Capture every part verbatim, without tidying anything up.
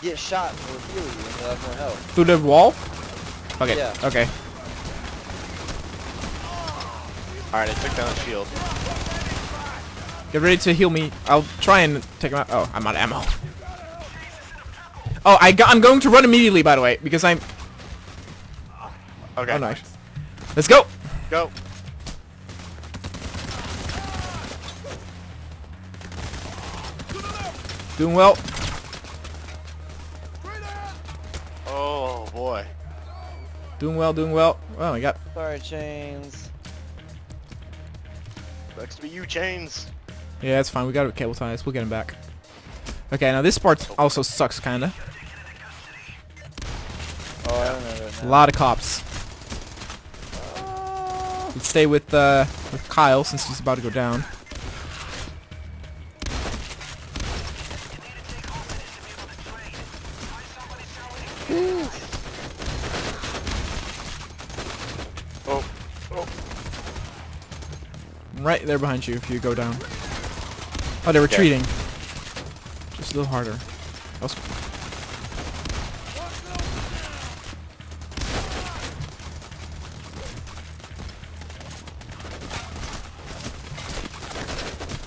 get shot or heal you and you'll have more health. Through the wall? Okay, yeah. Okay. Alright, I took down the shield. Get ready to heal me. I'll try and take him out. Oh, I'm out of ammo. Oh, I got, I'm going to run immediately, by the way, because I'm... Okay. Oh, nice. Let's go! Go! Doing well. Oh, boy. Doing well, doing well. Oh, my God. Sorry, Chains. Sucks to be you, Chains. Yeah, that's fine. We got cable ties. We'll get him back. Okay, now this part also sucks, kinda. Oh, I don't know that now. A lot of cops. Uh... Let's stay with, uh, with Kyle since he's about to go down. Oh, oh. Right there behind you if you go down. Oh, they're retreating. Okay. Just a little harder. That was cool.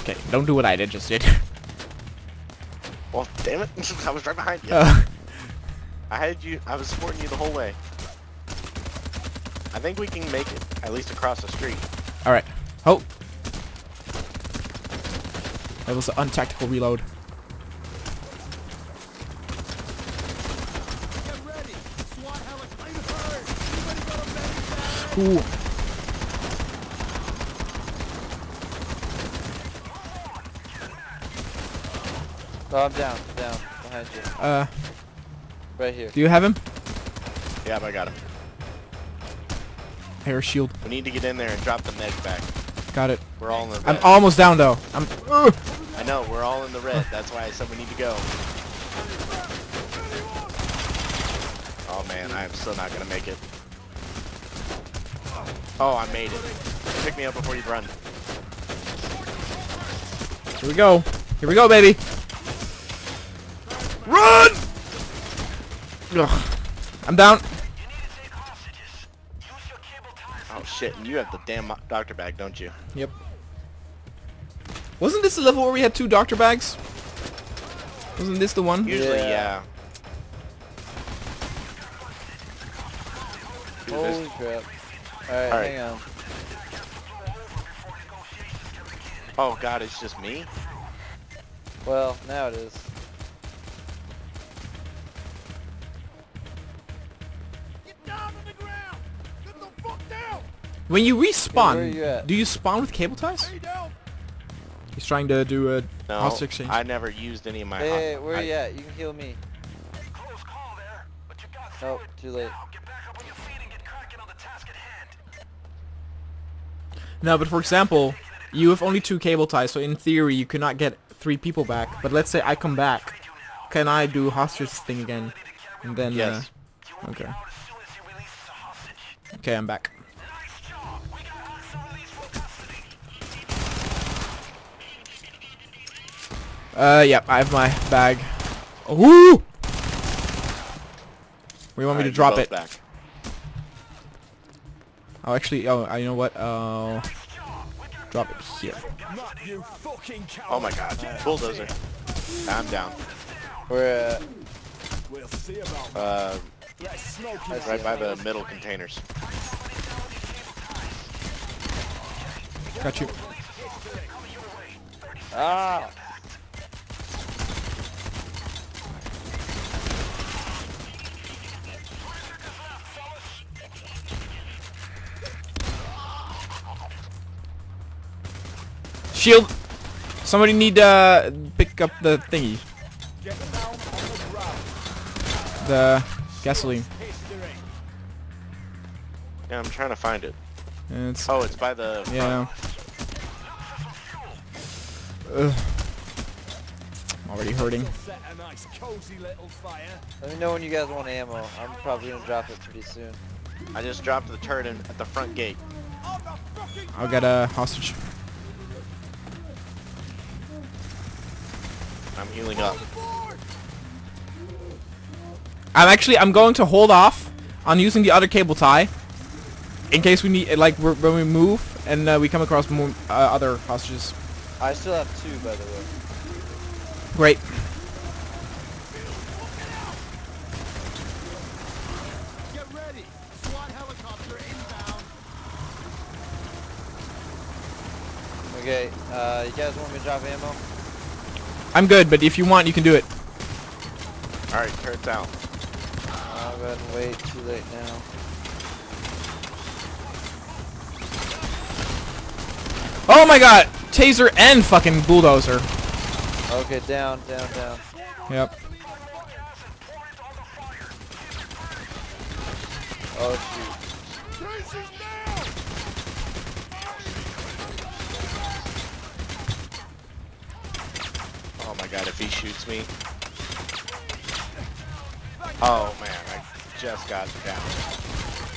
Okay, don't do what I did just did. Well, damn it! I was right behind you. Uh. I had you. I was supporting you the whole way. I think we can make it at least across the street. All right. Oh, that was an untactical reload. Ooh. Oh, I'm down, down, behind you. Uh, right here. Do you have him? Yeah, I got him. Hair shield. We need to get in there and drop the med back. Got it. We're all in the red. I'm almost down though. I'm. Uh. I know. We're all in the red. That's why I said we need to go. Oh man, I'm still not gonna make it. Oh, I made it. Pick me up before you run. Here we go. Here we go, baby. Run! Ugh. I'm down. Oh, shit. And you have the damn doctor bag, don't you? Yep. Wasn't this the level where we had two doctor bags? Wasn't this the one? Usually, yeah. yeah. Holy crap. Alright, All right. hang on. Oh god, it's just me? Well, now it is. Get down on the ground! Get the fuck down! When you respawn, okay, where are you do you spawn with cable ties? He's trying to do a no, hostage exchange. I never used any of my... Hey, hey where I are you at? You can heal me. Hey, close call there, but you got oh, too late. Now. No, but for example, you have only two cable ties, so in theory you cannot get three people back. But let's say I come back, can I do hostage thing again? And then, yes. Uh, okay. Okay, I'm back. Uh, yeah, I have my bag. Ooh! We want me to drop it. Back. Oh, actually, oh, you know what? Uh, drop it here. Oh my god, bulldozer. I'm down. We're uh, uh right by the middle containers. Got you. Ah. Shield! Somebody need to uh, pick up the thingy. The gasoline. Yeah, I'm trying to find it. It's oh, it's by the... Yeah. Ugh. I'm already hurting. Let me know when you guys want ammo. I'm probably gonna drop it pretty soon. I just dropped the turret in at the front gate. I'll get a hostage. I'm healing up. I'm actually I'm going to hold off on using the other cable tie in case we need, like, we're, when we move and uh, we come across more uh, other hostages. I still have two, by the way. Great. Okay, uh, you guys want me to drop ammo? I'm good, but if you want, you can do it. Alright, turn it down. I'll go ahead and wait. Too late now. Oh my god! Taser and fucking bulldozer. Okay, down, down, down. Yep. Oh, shoot. Oh my god, if he shoots me. Oh man, I just got down.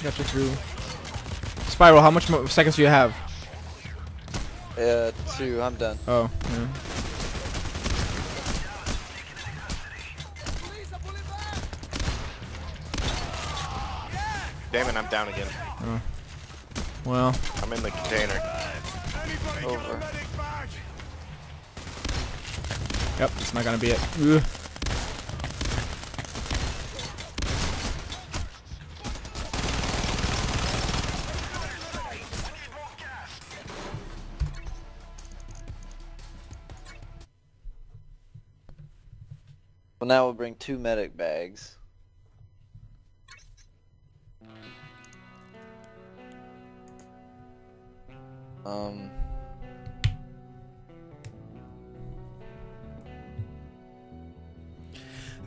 Got you through. Spiral, how much mo seconds do you have? Uh, two, I'm done. Oh, yeah. Damn it, I'm down again. Oh. Well. I'm in the container. Over. Yep, it's not gonna be it. Ugh. Well, now we'll bring two medic bags. Um...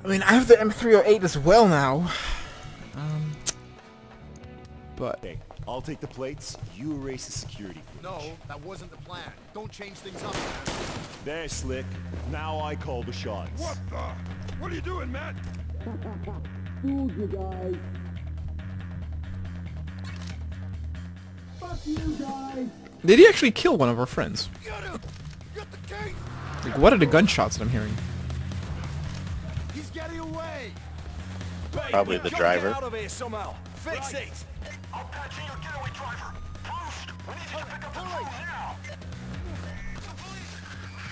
I mean, I have the M three oh eight as well now. Um, but okay, I'll take the plates. You erase the security footage. No, that wasn't the plan. Don't change things up, man. There, Slick. Now I call the shots. What the? What are you doing, man? Fool you guys. Fuck you guys. Did he actually kill one of our friends? Get him. Get the cake. Like, what are the gunshots that I'm hearing? Probably the driver. Fix it. I'll patch your getaway driver. Post. We need you to pick up the phone now. The police. The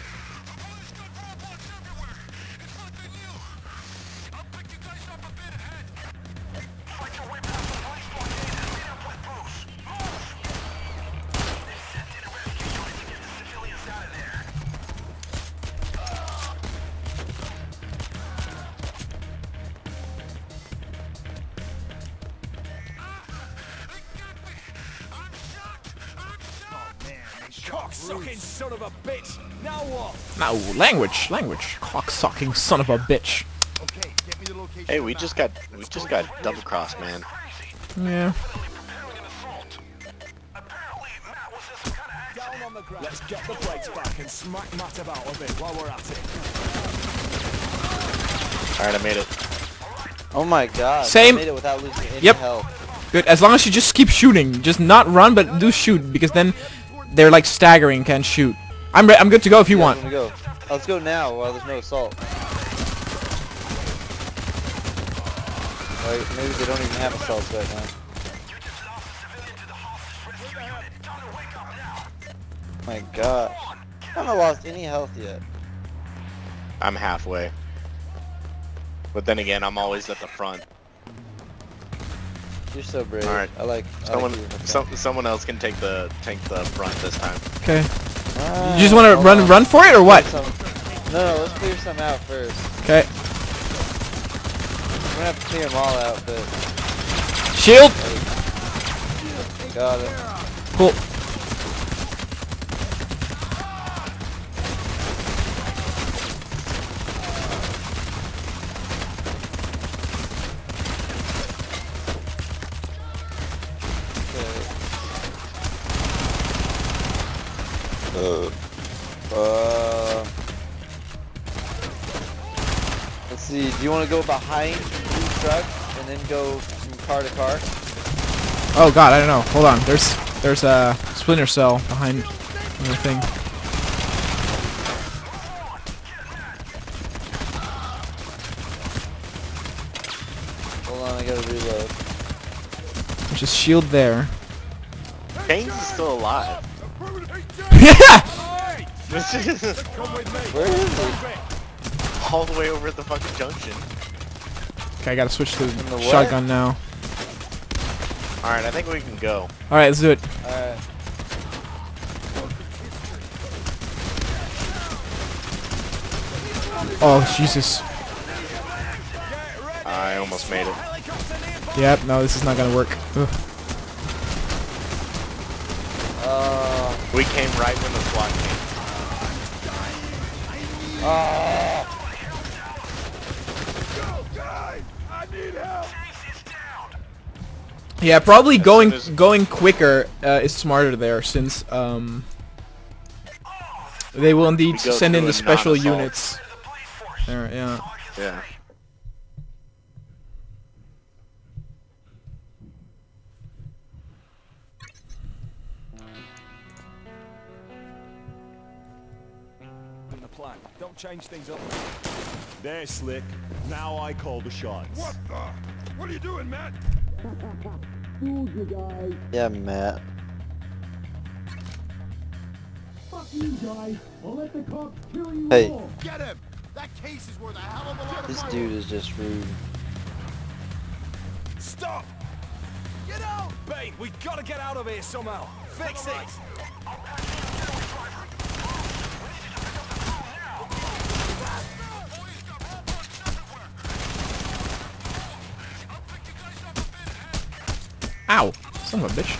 police got robots everywhere. It's like they knew. I'll pick you guys up a bit ahead. Fight your way past the police blockade and meet up with Bruce. Move. They sent in a rescue unit to get the civilians out of there. Cocksucking son of a bitch! Now what? Now, language, language. Cocksucking son of a bitch. Okay, get me the location. Hey, we just got, we just got double crossed, man. Yeah. Let's get the brakes back and smack Matt about a bit while we're at it. All right, I made it. Oh my god. Same. I made it without losing any yep. health. Good. As long as you just keep shooting, just not run, but do shoot, because then. They're like staggering, can't shoot. I'm re I'm good to go if you yeah, want. I'm gonna go. Oh, let's go now while there's no assault. Wait, maybe they don't even have assaults right now. My gosh. I haven't lost any health yet. I'm halfway. But then again, I'm always at the front. You're so brave. All right. I like. Someone, I like some, someone else can take the take the front this time. Okay. Ah, you just want to run, on. run for it or what? Some, no, let's clear some out first. Okay. We're gonna have to clear them all out, but. Shield. Like, got it. Cool. Uh, uh, let's see, do you want to go behind two trucks and then go from car to car? Oh god, I don't know. Hold on. There's there's a splinter cell behind the thing. Hold on, I gotta reload. Just shield there. James is still alive. Yeah! Where is he? All the way over at the fucking junction. Okay, I gotta switch to the shotgun now. Alright, I think we can go. Alright, let's do it. Alright. Oh, Jesus. I almost made it. Yep, no, this is not gonna work. Ugh. Uh, we came right when the squad came. Uh, go, guys! I need help! Yeah, probably going going quicker uh, is smarter there, since um, they will indeed send in the special units. There, yeah. Yeah. Don't change things up. They're slick. Now I call the shots. What the? What are you doing, Matt? Who's you guys? Yeah, Matt. Fuck you guys. I'll let the cops kill you hey. all. Get him. That case is worth a hell of a lot of this money. Dude is just rude. Stop. Get out. Bane, we gotta get out of here somehow. Fix it. Ow! Son of a bitch.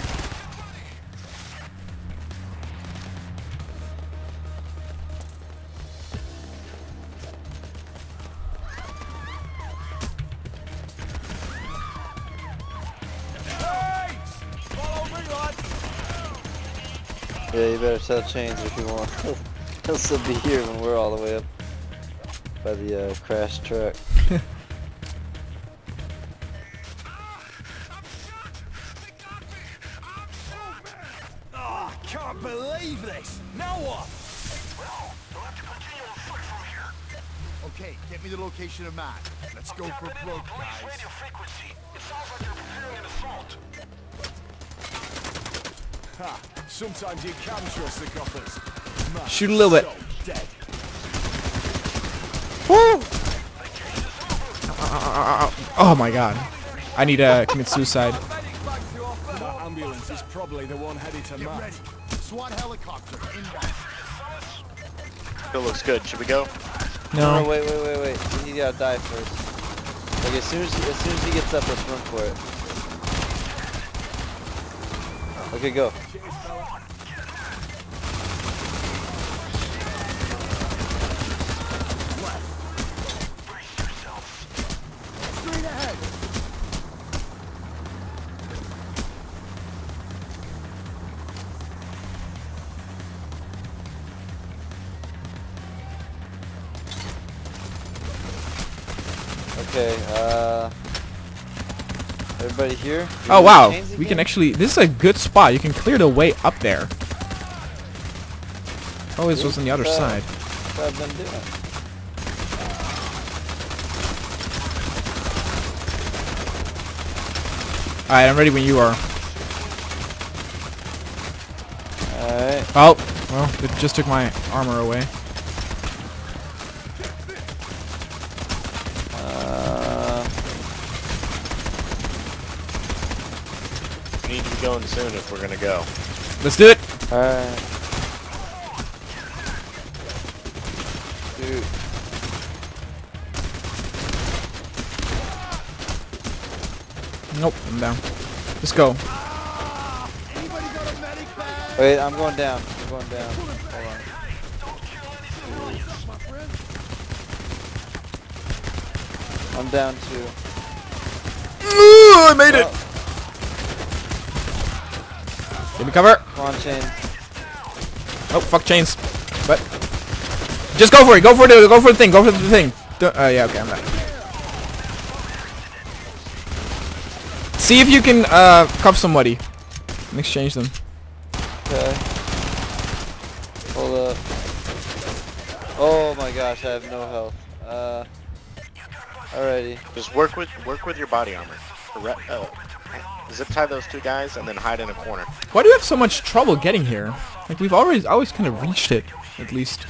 Yeah, you better sell chains if you want. He'll still be here when we're all the way up by the uh, crash truck. Believe this! Now what? Well, we'll have to continue on foot from here. Okay, get me the location of Matt. Let's go for a blow, guys. Radio frequency. It sounds like they're preparing an assault. Ha! Sometimes you can trust the coppers. Matt, shoot a little bit. So dead. Woo! Uh, oh my God! I need to uh, commit suicide. That ambulance is probably the one headed to Matt. SWAT helicopter inbound. Still looks good. Should we go? No. no. Wait, wait, wait, wait. He gotta die first. Like as soon as he, as soon as he gets up, let's run for it. Okay, go. Okay, uh, everybody here? Oh wow, we can actually, this is a good spot, you can clear the way up there. Always was on the other side. That's what I've been doing. Alright, I'm ready when you are. Alright. Oh, well, it just took my armor away. Going soon if we're gonna go. Let's do it. All right. Dude. Nope, I'm down. Let's go. Anybody got a medic bag? Wait, I'm going down. I'm going down. Hold on. Dude. I'm down too. Ooh, I made well, it. Give me cover. Come on, chains. Oh, fuck chains. But just go for it. Go for the. Go for the thing. Go for the thing. Oh uh, yeah. Okay, I'm back. See if you can uh, cuff somebody and exchange them. Okay. Hold up. Oh my gosh, I have no health. Uh, Alrighty. Just work with work with your body armor. Uh, zip tie those two guys and then hide in a corner. Why do we have so much trouble getting here? Like we've always always kind of reached it, at least.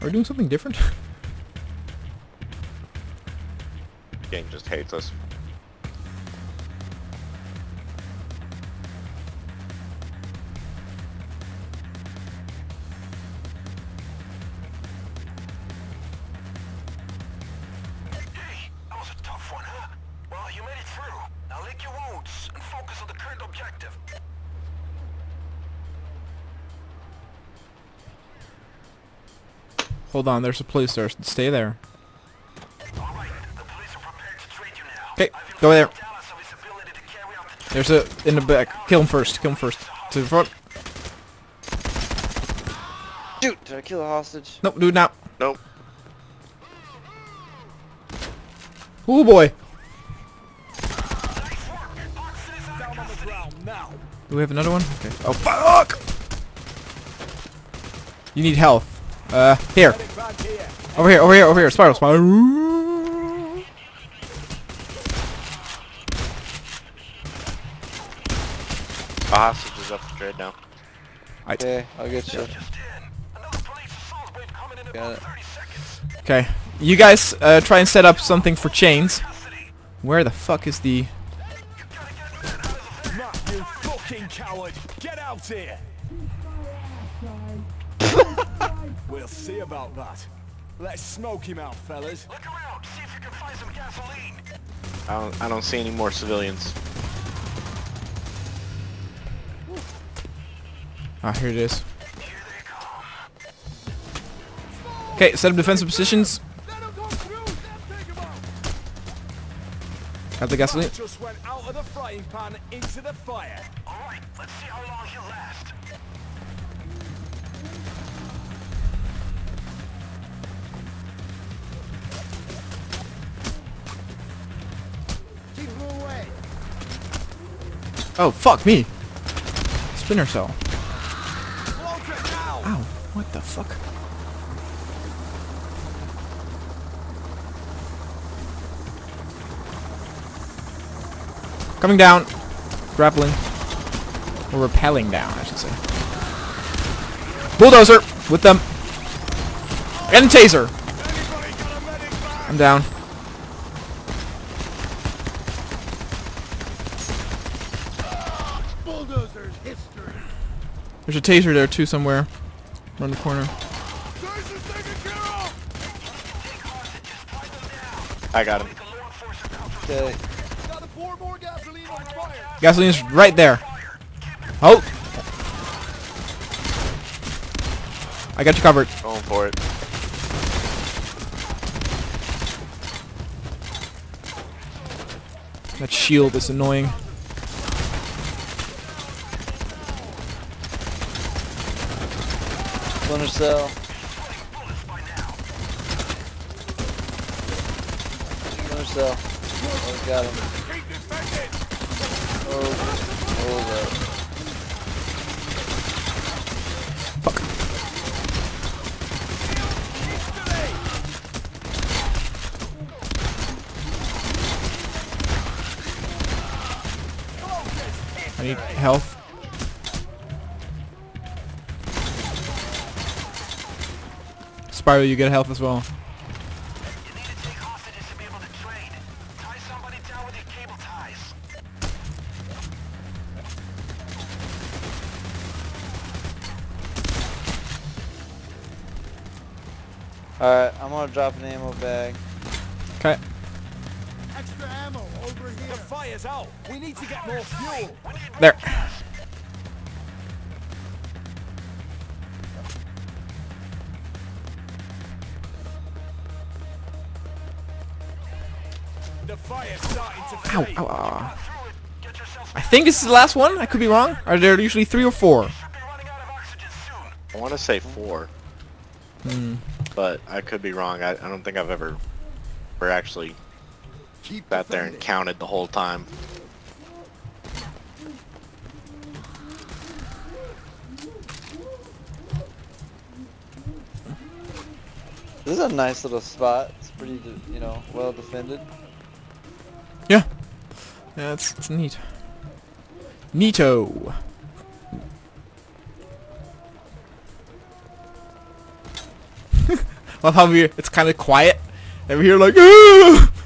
Are we doing something different? The game just hates us. Hold on, there's a police there. Stay there. Okay, go there. There's a in the back. Kill him first. Kill him first. To the front. Dude, did I kill a hostage? Nope, do it now. Nope. Oh boy. Do we have another one? Okay. Oh fuck! You need health. Uh, here. Over here, over here, over here. Spiral, spiral. Ah, hostage is up the trade now. Alright. Okay, I'll get you. Got it. Okay. You guys, uh, try and set up something for chains. Where the fuck is the... You fucking coward! Get out here! We'll see about that. Let's smoke him out, fellas. Look around, see if you can find some gasoline. I don't, I don't see any more civilians. Ah, here it is. Okay, set up defensive positions. Got the gasoline. Just went out of the frying pan into the fire. All right, let's see how long he'll last. Oh, fuck me! Splinter cell. Ow, what the fuck? Coming down. Grappling. Or rappelling down, I should say. Bulldozer! With them! And taser! I'm down. There's a taser there too somewhere. Around the corner. I got him. Okay. Gasoline's right there. Oh! I got you covered. Going for it. That shield is annoying. Splinter cell. Splinter cell. Oh, got him. Oh, oh, right. Fuck. I need health. Spiral, you get health as well. You need to take hostages to be able to trade. Tie somebody down with your cable ties. Alright, I'm gonna drop an ammo bag. Okay. Extra ammo over here. The fire's out. We need to get more fuel. There. Ow, ow, ow. I think this is the last one. I could be wrong. Are there usually three or four? I want to say four, mm. but I could be wrong. I, I don't think I've ever, ever actually sat there and counted the whole time. This is a nice little spot. It's pretty, you know, well defended. Yeah. Yeah, it's, it's neat. Neato! Love how we, it's kind of quiet, and we hear like, aah!